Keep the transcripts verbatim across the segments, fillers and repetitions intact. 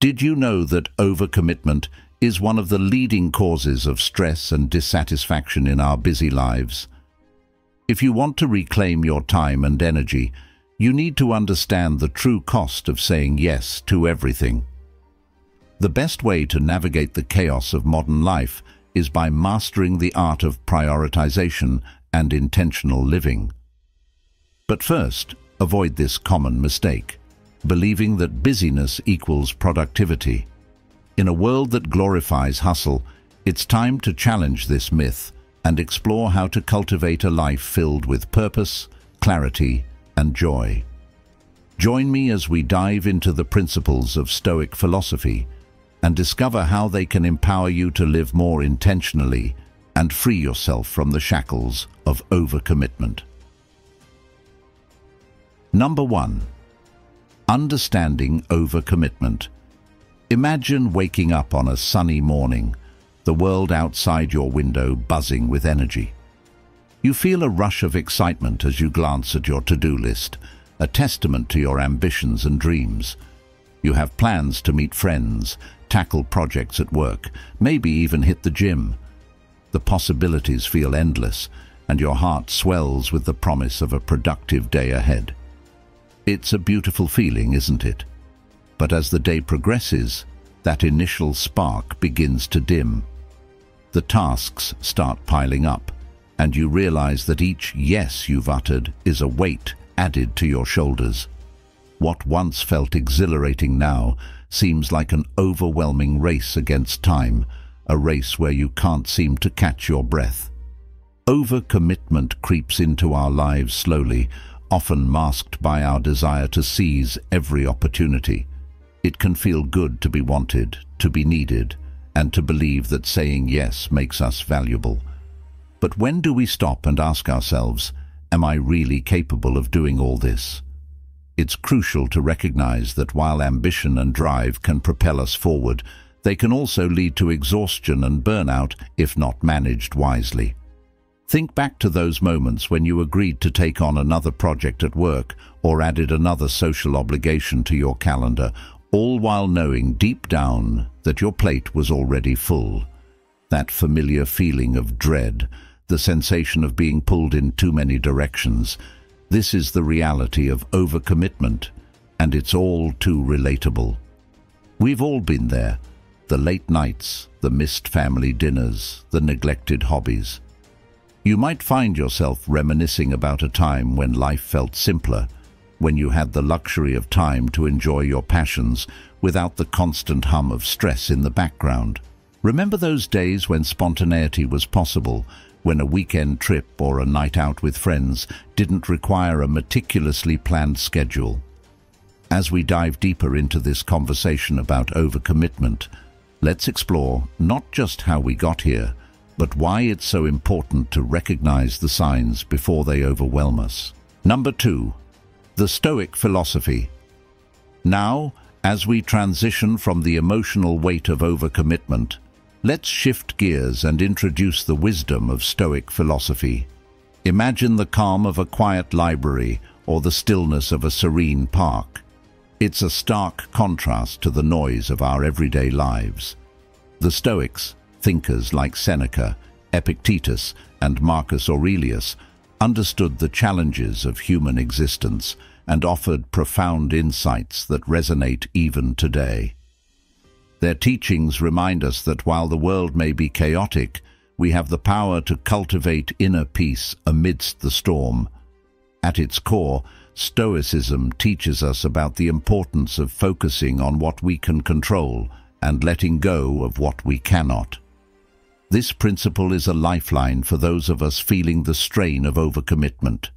Did you know that overcommitment is one of the leading causes of stress and dissatisfaction in our busy lives? If you want to reclaim your time and energy, you need to understand the true cost of saying yes to everything. The best way to navigate the chaos of modern life is by mastering the art of prioritization and intentional living. But first, avoid this common mistake, believing that busyness equals productivity. In a world that glorifies hustle, it's time to challenge this myth and explore how to cultivate a life filled with purpose, clarity, and joy. Join me as we dive into the principles of Stoic philosophy and discover how they can empower you to live more intentionally and free yourself from the shackles of overcommitment. Number one, understanding overcommitment. Imagine waking up on a sunny morning, the world outside your window buzzing with energy. You feel a rush of excitement as you glance at your to-do list, a testament to your ambitions and dreams. You have plans to meet friends, tackle projects at work, maybe even hit the gym. The possibilities feel endless, and your heart swells with the promise of a productive day ahead. It's a beautiful feeling, isn't it? But as the day progresses, that initial spark begins to dim. The tasks start piling up, and you realize that each yes you've uttered is a weight added to your shoulders. What once felt exhilarating now seems like an overwhelming race against time, a race where you can't seem to catch your breath. Overcommitment creeps into our lives slowly, often masked by our desire to seize every opportunity. It can feel good to be wanted, to be needed, and to believe that saying yes makes us valuable. But when do we stop and ask ourselves, am I really capable of doing all this? It's crucial to recognize that while ambition and drive can propel us forward, they can also lead to exhaustion and burnout if not managed wisely. Think back to those moments when you agreed to take on another project at work or added another social obligation to your calendar, all while knowing deep down that your plate was already full. That familiar feeling of dread, the sensation of being pulled in too many directions. This is the reality of overcommitment, and it's all too relatable. We've all been there. The late nights, the missed family dinners, the neglected hobbies. You might find yourself reminiscing about a time when life felt simpler, when you had the luxury of time to enjoy your passions without the constant hum of stress in the background. Remember those days when spontaneity was possible, when a weekend trip or a night out with friends didn't require a meticulously planned schedule. As we dive deeper into this conversation about overcommitment, let's explore not just how we got here, but why it's so important to recognize the signs before they overwhelm us. Number two, the Stoic philosophy. Now, as we transition from the emotional weight of overcommitment, let's shift gears and introduce the wisdom of Stoic philosophy. Imagine the calm of a quiet library or the stillness of a serene park. It's a stark contrast to the noise of our everyday lives. The Stoics, thinkers like Seneca, Epictetus, and Marcus Aurelius, understood the challenges of human existence and offered profound insights that resonate even today. Their teachings remind us that while the world may be chaotic, we have the power to cultivate inner peace amidst the storm. At its core, Stoicism teaches us about the importance of focusing on what we can control and letting go of what we cannot. This principle is a lifeline for those of us feeling the strain of overcommitment.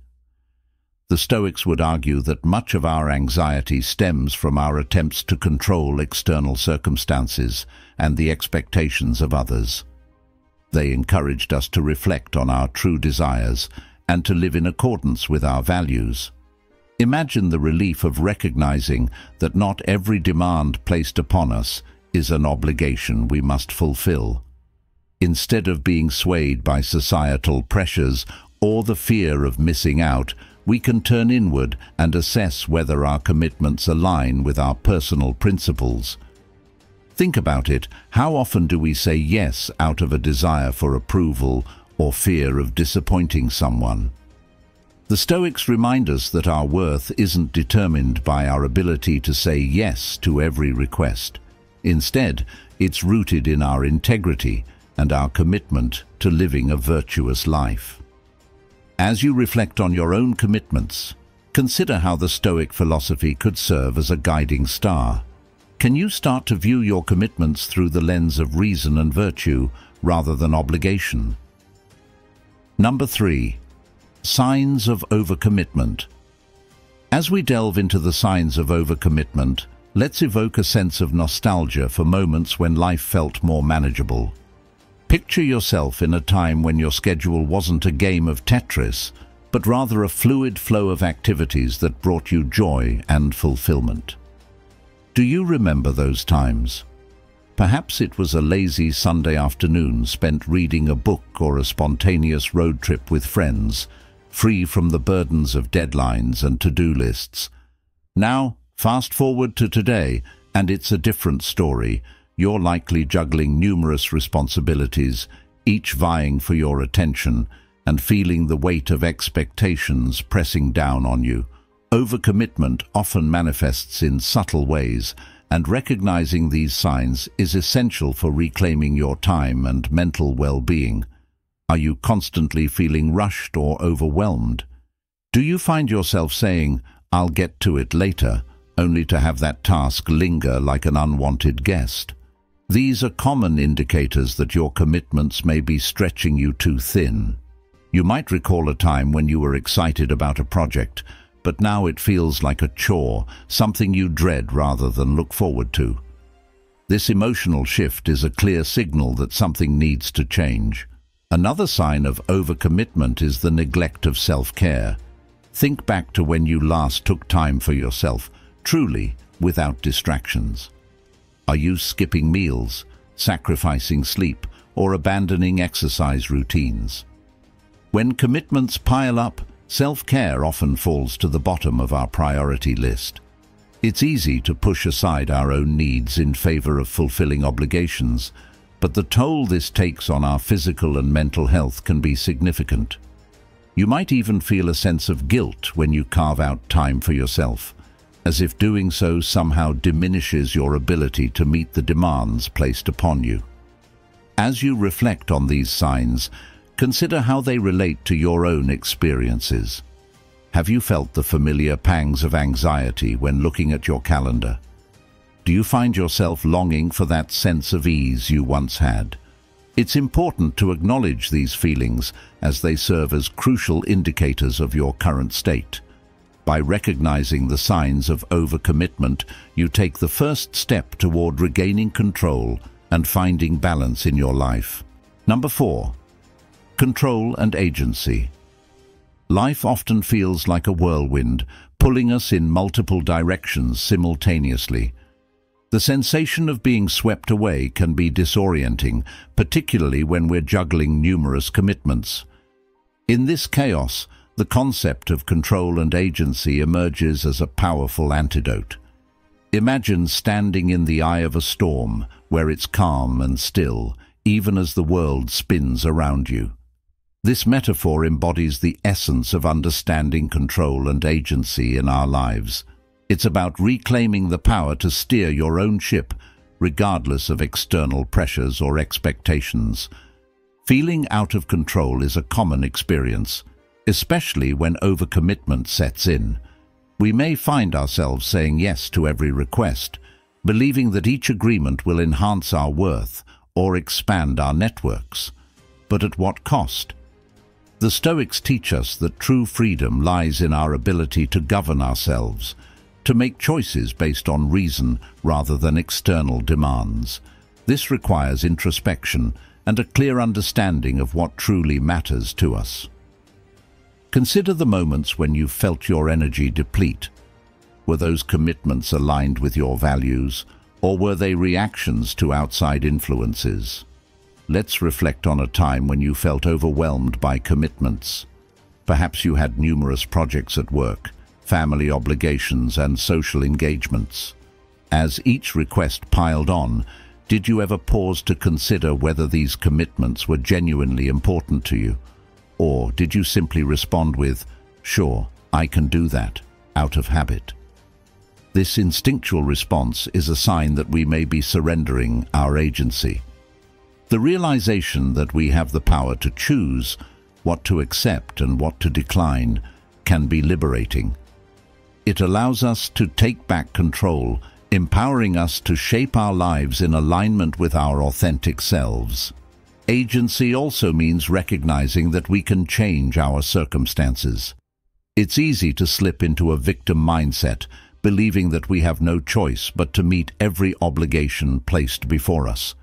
The Stoics would argue that much of our anxiety stems from our attempts to control external circumstances and the expectations of others. They encouraged us to reflect on our true desires and to live in accordance with our values. Imagine the relief of recognizing that not every demand placed upon us is an obligation we must fulfill. Instead of being swayed by societal pressures or the fear of missing out, we can turn inward and assess whether our commitments align with our personal principles. Think about it. How often do we say yes out of a desire for approval or fear of disappointing someone? The Stoics remind us that our worth isn't determined by our ability to say yes to every request. Instead, it's rooted in our integrity and our commitment to living a virtuous life. As you reflect on your own commitments, consider how the Stoic philosophy could serve as a guiding star. Can you start to view your commitments through the lens of reason and virtue rather than obligation? Number three, signs of overcommitment. As we delve into the signs of overcommitment, let's evoke a sense of nostalgia for moments when life felt more manageable. Picture yourself in a time when your schedule wasn't a game of Tetris, but rather a fluid flow of activities that brought you joy and fulfillment. Do you remember those times? Perhaps it was a lazy Sunday afternoon spent reading a book or a spontaneous road trip with friends, free from the burdens of deadlines and to-do lists. Now, fast forward to today, and it's a different story. You're likely juggling numerous responsibilities, each vying for your attention, and feeling the weight of expectations pressing down on you. Overcommitment often manifests in subtle ways, and recognizing these signs is essential for reclaiming your time and mental well-being. Are you constantly feeling rushed or overwhelmed? Do you find yourself saying, "I'll get to it later," only to have that task linger like an unwanted guest? These are common indicators that your commitments may be stretching you too thin. You might recall a time when you were excited about a project, but now it feels like a chore, something you dread rather than look forward to. This emotional shift is a clear signal that something needs to change. Another sign of overcommitment is the neglect of self-care. Think back to when you last took time for yourself, truly without distractions. Are you skipping meals, sacrificing sleep, or abandoning exercise routines? When commitments pile up, self-care often falls to the bottom of our priority list. It's easy to push aside our own needs in favor of fulfilling obligations, but the toll this takes on our physical and mental health can be significant. You might even feel a sense of guilt when you carve out time for yourself, as if doing so somehow diminishes your ability to meet the demands placed upon you. As you reflect on these signs, consider how they relate to your own experiences. Have you felt the familiar pangs of anxiety when looking at your calendar? Do you find yourself longing for that sense of ease you once had? It's important to acknowledge these feelings, as they serve as crucial indicators of your current state. By recognizing the signs of overcommitment, you take the first step toward regaining control and finding balance in your life. Number four. Control and agency. Life often feels like a whirlwind, pulling us in multiple directions simultaneously. The sensation of being swept away can be disorienting, particularly when we're juggling numerous commitments. In this chaos, the concept of control and agency emerges as a powerful antidote. Imagine standing in the eye of a storm, where it's calm and still, even as the world spins around you. This metaphor embodies the essence of understanding control and agency in our lives. It's about reclaiming the power to steer your own ship, regardless of external pressures or expectations. Feeling out of control is a common experience, especially when overcommitment sets in. We may find ourselves saying yes to every request, believing that each agreement will enhance our worth or expand our networks. But at what cost? The Stoics teach us that true freedom lies in our ability to govern ourselves, to make choices based on reason rather than external demands. This requires introspection and a clear understanding of what truly matters to us. Consider the moments when you felt your energy deplete. Were those commitments aligned with your values, or were they reactions to outside influences? Let's reflect on a time when you felt overwhelmed by commitments. Perhaps you had numerous projects at work, family obligations, and social engagements. As each request piled on, Did you ever pause to consider whether these commitments were genuinely important to you? Or did you simply respond with, "Sure, I can do that," out of habit? This instinctual response is a sign that we may be surrendering our agency. The realization that we have the power to choose what to accept and what to decline can be liberating. It allows us to take back control, empowering us to shape our lives in alignment with our authentic selves. Agency also means recognizing that we can change our circumstances. It's easy to slip into a victim mindset, believing that we have no choice but to meet every obligation placed before us.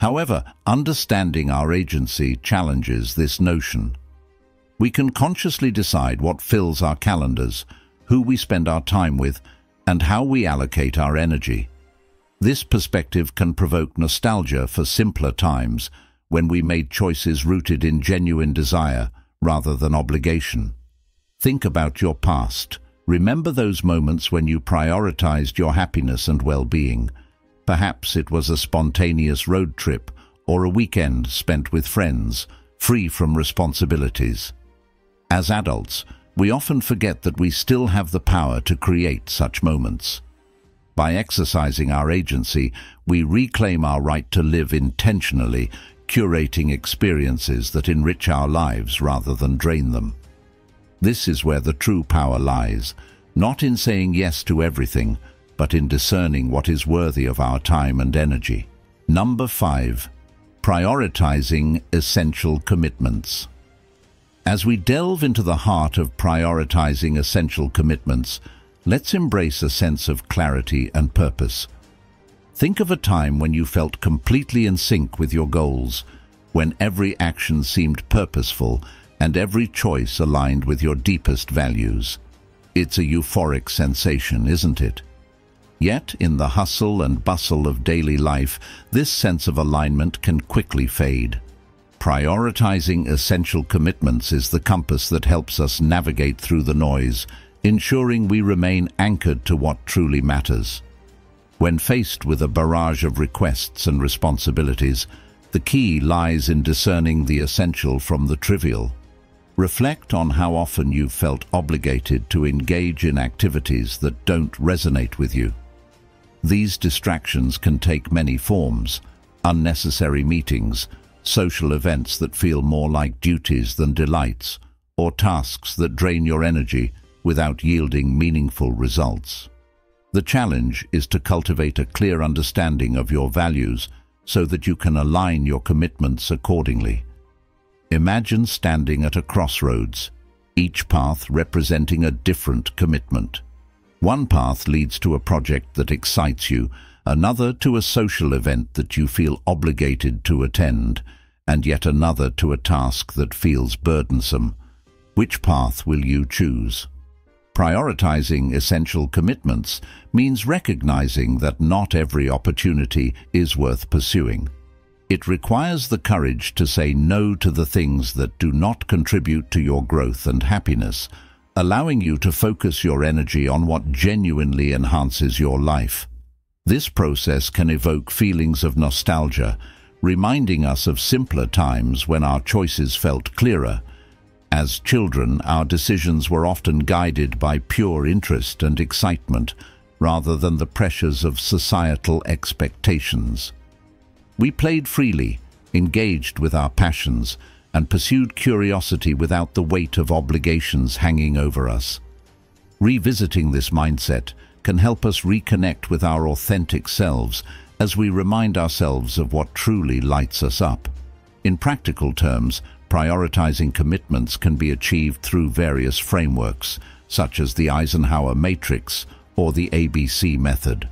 However, understanding our agency challenges this notion. We can consciously decide what fills our calendars, who we spend our time with, and how we allocate our energy. This perspective can provoke nostalgia for simpler times, when we made choices rooted in genuine desire rather than obligation. Think about your past. Remember those moments when you prioritized your happiness and well-being. Perhaps it was a spontaneous road trip or a weekend spent with friends, free from responsibilities. As adults, we often forget that we still have the power to create such moments. By exercising our agency, we reclaim our right to live intentionally, curating experiences that enrich our lives rather than drain them. This is where the true power lies, not in saying yes to everything, but in discerning what is worthy of our time and energy. Number five, prioritizing essential commitments. As we delve into the heart of prioritizing essential commitments, let's embrace a sense of clarity and purpose. Think of a time when you felt completely in sync with your goals, when every action seemed purposeful and every choice aligned with your deepest values. It's a euphoric sensation, isn't it? Yet, in the hustle and bustle of daily life, this sense of alignment can quickly fade. Prioritizing essential commitments is the compass that helps us navigate through the noise, ensuring we remain anchored to what truly matters. When faced with a barrage of requests and responsibilities, the key lies in discerning the essential from the trivial. Reflect on how often you've felt obligated to engage in activities that don't resonate with you. These distractions can take many forms: unnecessary meetings, social events that feel more like duties than delights, or tasks that drain your energy without yielding meaningful results. The challenge is to cultivate a clear understanding of your values so that you can align your commitments accordingly. Imagine standing at a crossroads, each path representing a different commitment. One path leads to a project that excites you, another to a social event that you feel obligated to attend, and yet another to a task that feels burdensome. Which path will you choose? Prioritizing essential commitments means recognizing that not every opportunity is worth pursuing. It requires the courage to say no to the things that do not contribute to your growth and happiness, allowing you to focus your energy on what genuinely enhances your life. This process can evoke feelings of nostalgia, reminding us of simpler times when our choices felt clearer. As children, our decisions were often guided by pure interest and excitement, rather than the pressures of societal expectations. We played freely, engaged with our passions, and pursued curiosity without the weight of obligations hanging over us. Revisiting this mindset can help us reconnect with our authentic selves as we remind ourselves of what truly lights us up. In practical terms, prioritizing commitments can be achieved through various frameworks, such as the Eisenhower matrix or the A B C method.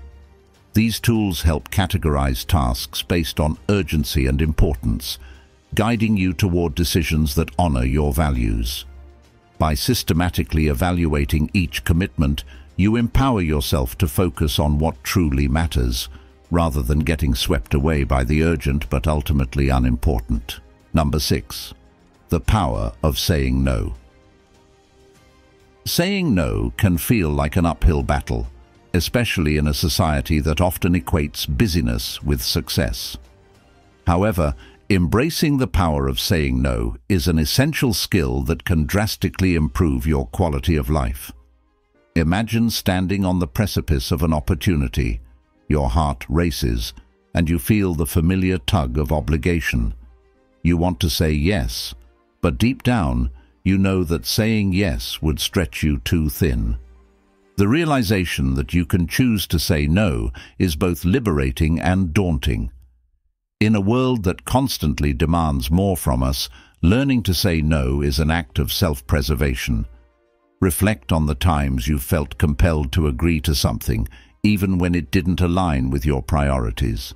These tools help categorize tasks based on urgency and importance, guiding you toward decisions that honor your values. By systematically evaluating each commitment, you empower yourself to focus on what truly matters, rather than getting swept away by the urgent but ultimately unimportant. Number six. The power of saying no. Saying no can feel like an uphill battle, especially in a society that often equates busyness with success. However, embracing the power of saying no is an essential skill that can drastically improve your quality of life. Imagine standing on the precipice of an opportunity. Your heart races, and you feel the familiar tug of obligation. You want to say yes, but deep down, you know that saying yes would stretch you too thin. The realization that you can choose to say no is both liberating and daunting. In a world that constantly demands more from us, learning to say no is an act of self-preservation. Reflect on the times you felt compelled to agree to something, even when it didn't align with your priorities.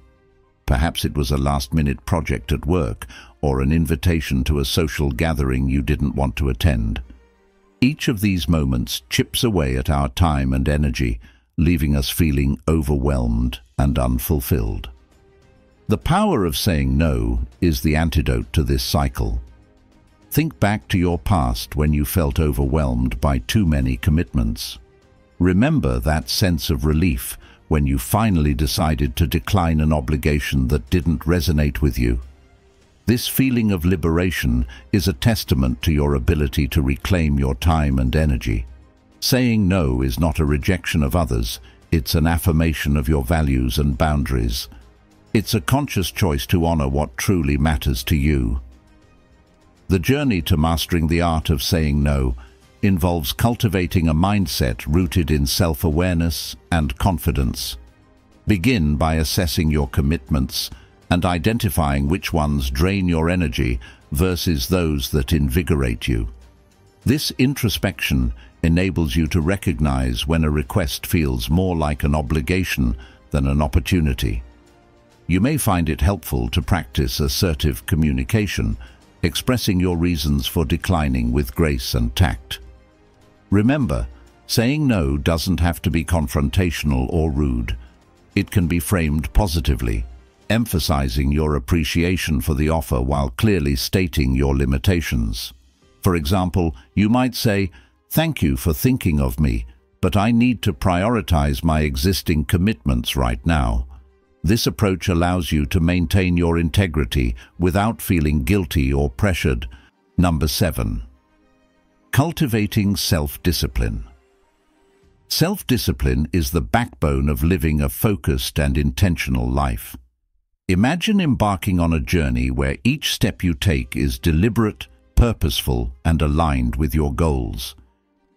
Perhaps it was a last-minute project at work or an invitation to a social gathering you didn't want to attend. Each of these moments chips away at our time and energy, leaving us feeling overwhelmed and unfulfilled. The power of saying no is the antidote to this cycle. Think back to your past when you felt overwhelmed by too many commitments. Remember that sense of relief when you finally decided to decline an obligation that didn't resonate with you. This feeling of liberation is a testament to your ability to reclaim your time and energy. Saying no is not a rejection of others, it's an affirmation of your values and boundaries. It's a conscious choice to honor what truly matters to you. The journey to mastering the art of saying no involves cultivating a mindset rooted in self-awareness and confidence. Begin by assessing your commitments and identifying which ones drain your energy versus those that invigorate you. This introspection enables you to recognize when a request feels more like an obligation than an opportunity. You may find it helpful to practice assertive communication, expressing your reasons for declining with grace and tact. Remember, saying no doesn't have to be confrontational or rude. It can be framed positively, emphasizing your appreciation for the offer while clearly stating your limitations. For example, you might say, "Thank you for thinking of me, but I need to prioritize my existing commitments right now." This approach allows you to maintain your integrity without feeling guilty or pressured. Number seven. Cultivating self-discipline. Self-discipline is the backbone of living a focused and intentional life. Imagine embarking on a journey where each step you take is deliberate, purposeful, and aligned with your goals.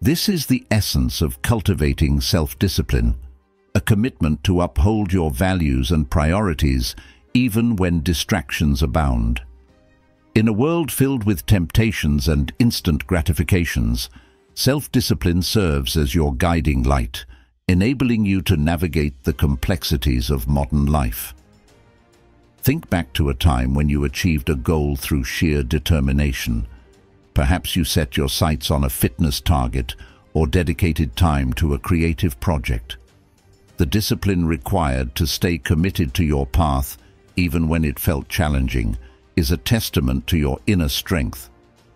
This is the essence of cultivating self-discipline. A commitment to uphold your values and priorities, even when distractions abound. In a world filled with temptations and instant gratifications, self-discipline serves as your guiding light, enabling you to navigate the complexities of modern life. Think back to a time when you achieved a goal through sheer determination. Perhaps you set your sights on a fitness target or dedicated time to a creative project. The discipline required to stay committed to your path, even when it felt challenging, is a testament to your inner strength.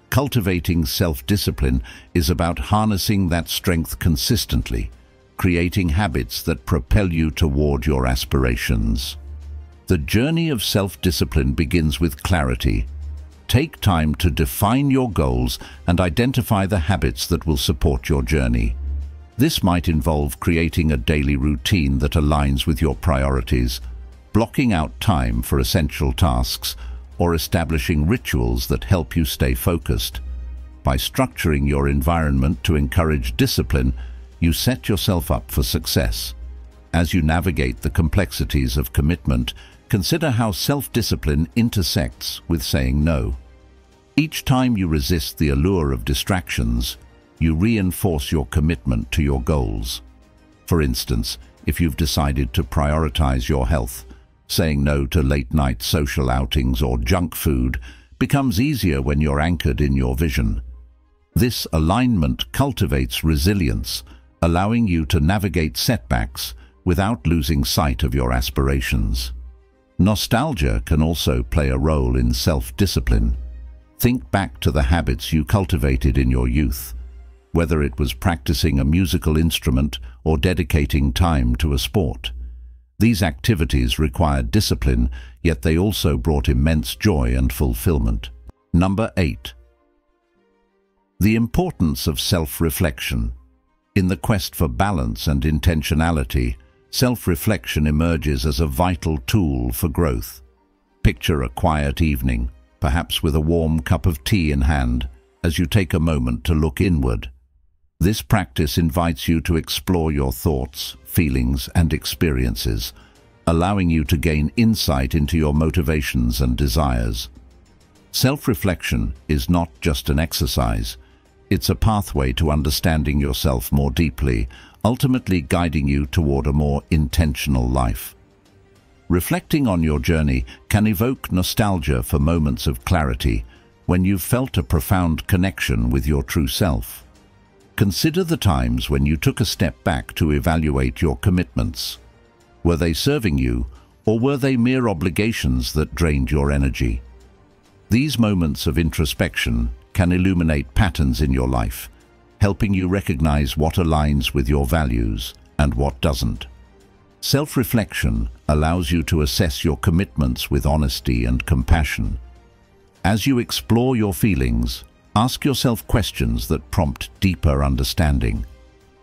Cultivating self-discipline is about harnessing that strength consistently, creating habits that propel you toward your aspirations. The journey of self-discipline begins with clarity. Take time to define your goals and identify the habits that will support your journey. This might involve creating a daily routine that aligns with your priorities, blocking out time for essential tasks, or establishing rituals that help you stay focused. By structuring your environment to encourage discipline, you set yourself up for success. As you navigate the complexities of commitment, consider how self-discipline intersects with saying no. Each time you resist the allure of distractions, you reinforce your commitment to your goals. For instance, if you've decided to prioritize your health, saying no to late-night social outings or junk food becomes easier when you're anchored in your vision. This alignment cultivates resilience, allowing you to navigate setbacks without losing sight of your aspirations. Nostalgia can also play a role in self-discipline. Think back to the habits you cultivated in your youth. whether it was practicing a musical instrument or dedicating time to a sport. These activities required discipline, yet they also brought immense joy and fulfillment. Number eight. The importance of self-reflection. In the quest for balance and intentionality, self-reflection emerges as a vital tool for growth. Picture a quiet evening, perhaps with a warm cup of tea in hand, as you take a moment to look inward. This practice invites you to explore your thoughts, feelings, and experiences, allowing you to gain insight into your motivations and desires. Self-reflection is not just an exercise. It's a pathway to understanding yourself more deeply, ultimately guiding you toward a more intentional life. Reflecting on your journey can evoke nostalgia for moments of clarity, when you've felt a profound connection with your true self. Consider the times when you took a step back to evaluate your commitments. Were they serving you, or were they mere obligations that drained your energy? These moments of introspection can illuminate patterns in your life, helping you recognize what aligns with your values and what doesn't. Self-reflection allows you to assess your commitments with honesty and compassion. As you explore your feelings, ask yourself questions that prompt deeper understanding.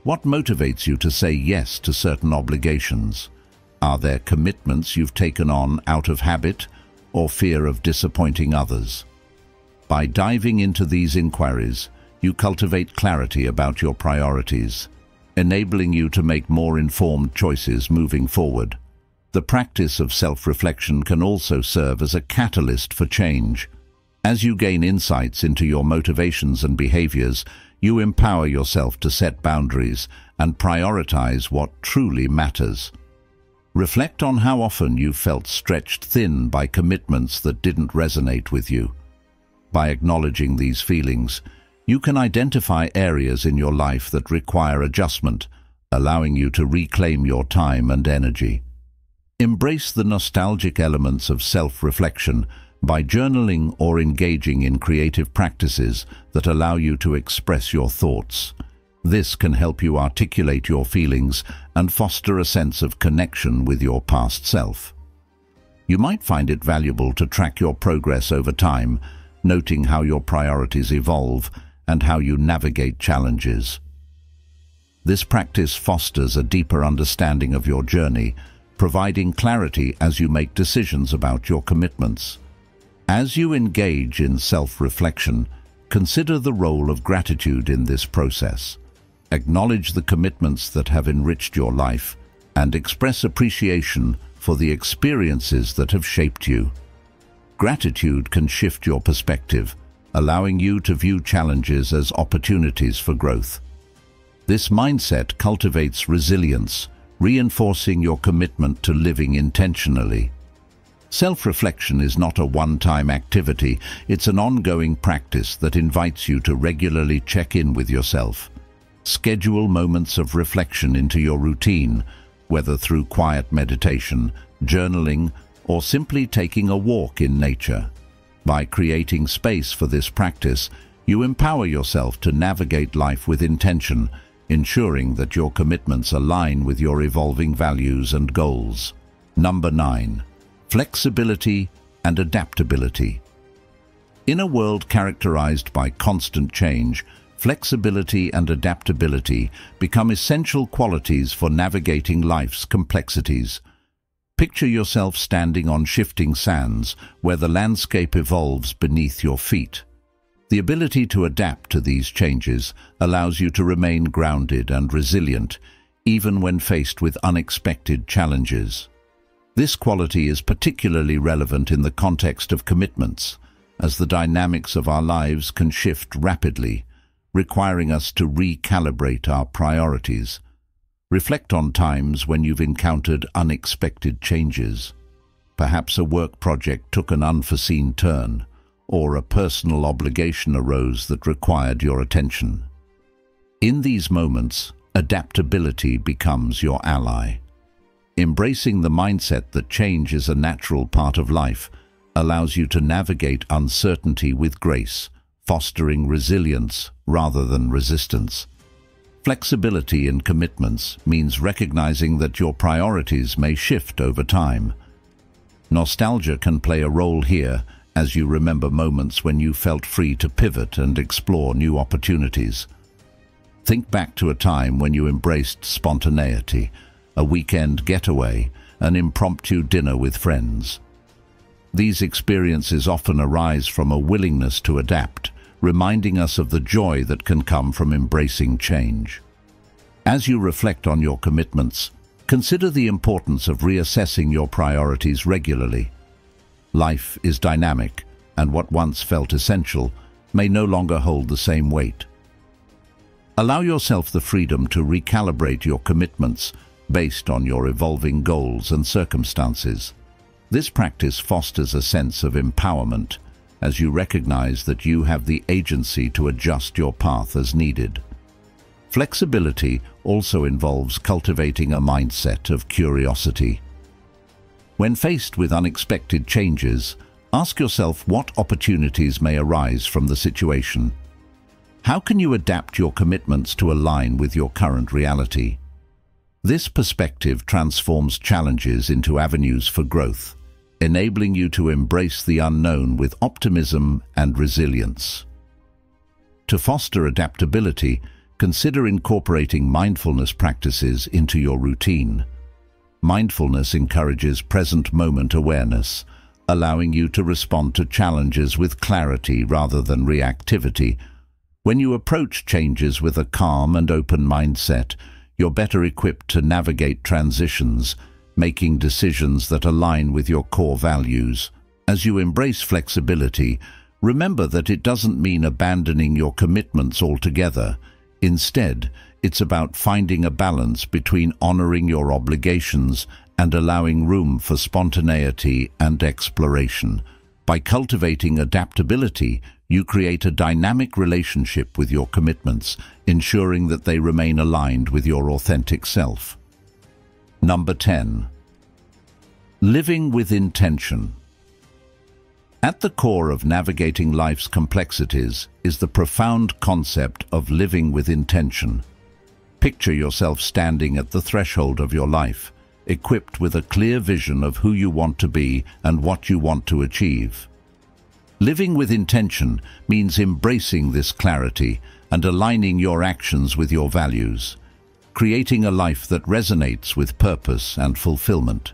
What motivates you to say yes to certain obligations? Are there commitments you've taken on out of habit or fear of disappointing others? By diving into these inquiries, you cultivate clarity about your priorities, enabling you to make more informed choices moving forward. The practice of self-reflection can also serve as a catalyst for change. As you gain insights into your motivations and behaviors, you empower yourself to set boundaries and prioritize what truly matters. Reflect on how often you felt stretched thin by commitments that didn't resonate with you. By acknowledging these feelings, you can identify areas in your life that require adjustment, allowing you to reclaim your time and energy. Embrace the nostalgic elements of self-reflection by journaling or engaging in creative practices that allow you to express your thoughts. This can help you articulate your feelings and foster a sense of connection with your past self. You might find it valuable to track your progress over time, noting how your priorities evolve and how you navigate challenges. This practice fosters a deeper understanding of your journey, providing clarity as you make decisions about your commitments. As you engage in self-reflection, consider the role of gratitude in this process. Acknowledge the commitments that have enriched your life and express appreciation for the experiences that have shaped you. Gratitude can shift your perspective, allowing you to view challenges as opportunities for growth. This mindset cultivates resilience, reinforcing your commitment to living intentionally. Self-reflection is not a one-time activity, it's an ongoing practice that invites you to regularly check in with yourself. Schedule moments of reflection into your routine, whether through quiet meditation, journaling, or simply taking a walk in nature. By creating space for this practice, you empower yourself to navigate life with intention, ensuring that your commitments align with your evolving values and goals. Number nine. Flexibility and adaptability. In a world characterized by constant change, flexibility and adaptability become essential qualities for navigating life's complexities. Picture yourself standing on shifting sands where the landscape evolves beneath your feet. The ability to adapt to these changes allows you to remain grounded and resilient, even when faced with unexpected challenges. This quality is particularly relevant in the context of commitments, as the dynamics of our lives can shift rapidly, requiring us to recalibrate our priorities. Reflect on times when you've encountered unexpected changes. Perhaps a work project took an unforeseen turn, or a personal obligation arose that required your attention. In these moments, adaptability becomes your ally. Embracing the mindset that change is a natural part of life allows you to navigate uncertainty with grace, fostering resilience rather than resistance. Flexibility in commitments means recognizing that your priorities may shift over time. Nostalgia can play a role here, as you remember moments when you felt free to pivot and explore new opportunities. Think back to a time when you embraced spontaneity, a weekend getaway, an impromptu dinner with friends. These experiences often arise from a willingness to adapt, reminding us of the joy that can come from embracing change. As you reflect on your commitments, consider the importance of reassessing your priorities regularly. Life is dynamic, and what once felt essential may no longer hold the same weight. Allow yourself the freedom to recalibrate your commitments based on your evolving goals and circumstances. This practice fosters a sense of empowerment as you recognize that you have the agency to adjust your path as needed. Flexibility also involves cultivating a mindset of curiosity. When faced with unexpected changes, ask yourself what opportunities may arise from the situation. How can you adapt your commitments to align with your current reality? This perspective transforms challenges into avenues for growth, enabling you to embrace the unknown with optimism and resilience. To foster adaptability, consider incorporating mindfulness practices into your routine. Mindfulness encourages present moment awareness, allowing you to respond to challenges with clarity rather than reactivity. When you approach changes with a calm and open mindset, you're better equipped to navigate transitions, making decisions that align with your core values. As you embrace flexibility, remember that it doesn't mean abandoning your commitments altogether. Instead, it's about finding a balance between honoring your obligations and allowing room for spontaneity and exploration. By cultivating adaptability, you create a dynamic relationship with your commitments, ensuring that they remain aligned with your authentic self. Number ten. Living with intention. At the core of navigating life's complexities is the profound concept of living with intention. Picture yourself standing at the threshold of your life, equipped with a clear vision of who you want to be and what you want to achieve. Living with intention means embracing this clarity and aligning your actions with your values, creating a life that resonates with purpose and fulfillment.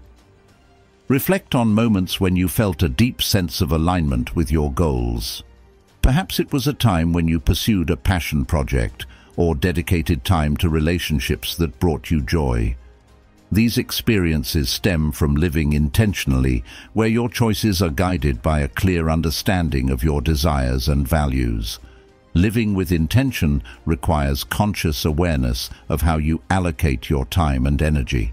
Reflect on moments when you felt a deep sense of alignment with your goals. Perhaps it was a time when you pursued a passion project or dedicated time to relationships that brought you joy. These experiences stem from living intentionally, where your choices are guided by a clear understanding of your desires and values. Living with intention requires conscious awareness of how you allocate your time and energy.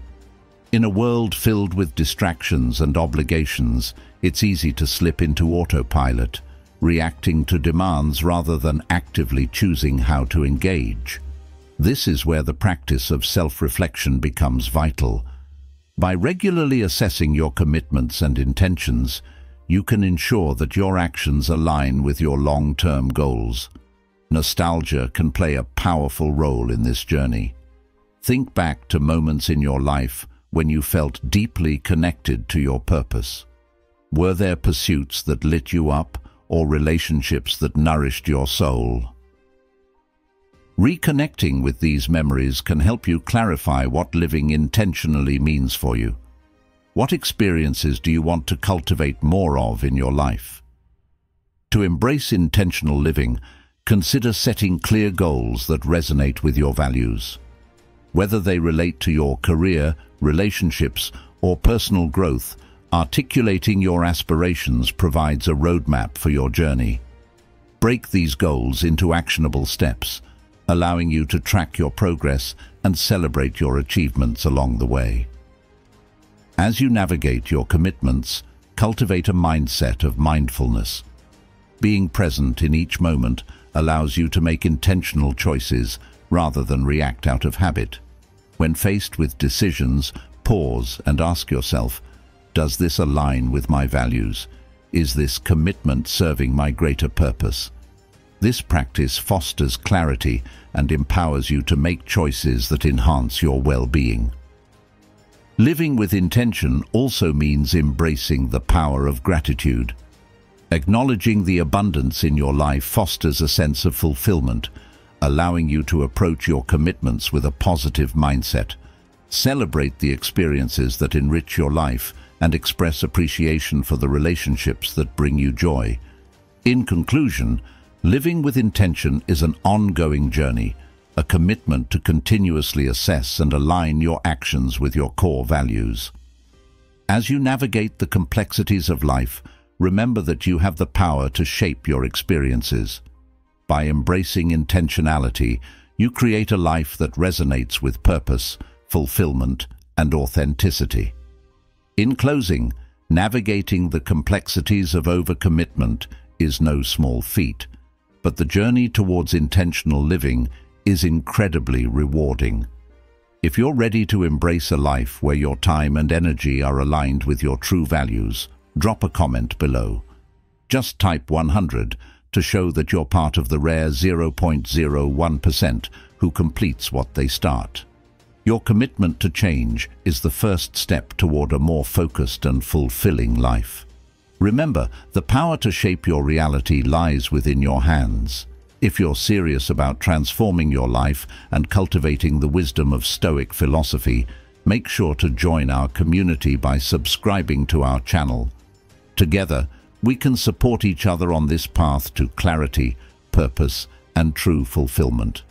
In a world filled with distractions and obligations, it's easy to slip into autopilot, reacting to demands rather than actively choosing how to engage. This is where the practice of self-reflection becomes vital. By regularly assessing your commitments and intentions, you can ensure that your actions align with your long-term goals. Nostalgia can play a powerful role in this journey. Think back to moments in your life when you felt deeply connected to your purpose. Were there pursuits that lit you up or relationships that nourished your soul? Reconnecting with these memories can help you clarify what living intentionally means for you. What experiences do you want to cultivate more of in your life? To embrace intentional living, consider setting clear goals that resonate with your values. Whether they relate to your career, relationships, or personal growth, articulating your aspirations provides a roadmap for your journey. Break these goals into actionable steps, allowing you to track your progress and celebrate your achievements along the way. As you navigate your commitments, cultivate a mindset of mindfulness. Being present in each moment allows you to make intentional choices rather than react out of habit. When faced with decisions, pause and ask yourself, does this align with my values? Is this commitment serving my greater purpose? This practice fosters clarity and empowers you to make choices that enhance your well-being. Living with intention also means embracing the power of gratitude. Acknowledging the abundance in your life fosters a sense of fulfillment, allowing you to approach your commitments with a positive mindset. Celebrate the experiences that enrich your life and express appreciation for the relationships that bring you joy. In conclusion, living with intention is an ongoing journey, a commitment to continuously assess and align your actions with your core values. As you navigate the complexities of life, remember that you have the power to shape your experiences. By embracing intentionality, you create a life that resonates with purpose, fulfillment, and authenticity. In closing, navigating the complexities of overcommitment is no small feat, but the journey towards intentional living is incredibly rewarding. If you're ready to embrace a life where your time and energy are aligned with your true values, drop a comment below. Just type one hundred to show that you're part of the rare zero point zero one percent who completes what they start. Your commitment to change is the first step toward a more focused and fulfilling life. Remember, the power to shape your reality lies within your hands. If you're serious about transforming your life and cultivating the wisdom of Stoic philosophy, make sure to join our community by subscribing to our channel. Together, we can support each other on this path to clarity, purpose, and true fulfillment.